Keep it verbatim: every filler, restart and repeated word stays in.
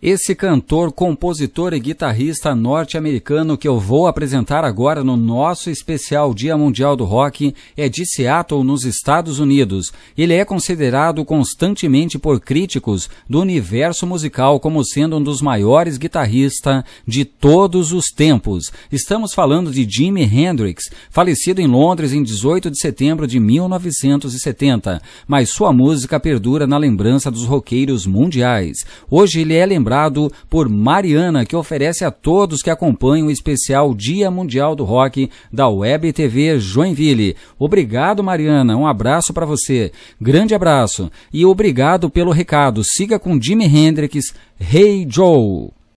Esse cantor, compositor e guitarrista norte-americano que eu vou apresentar agora no nosso especial Dia Mundial do Rock é de Seattle, nos Estados Unidos. Ele é considerado constantemente por críticos do universo musical como sendo um dos maiores guitarristas de todos os tempos. Estamos falando de Jimi Hendrix, falecido em Londres em dezoito de setembro de mil novecentos e setenta, mas sua música perdura na lembrança dos roqueiros mundiais. Hoje ele é lembrado por Mariana, que oferece a todos que acompanham o especial Dia Mundial do Rock da WebTV Joinville. Obrigado, Mariana, um abraço para você, grande abraço, e obrigado pelo recado. Siga com Jimi Hendrix, Hey Joe!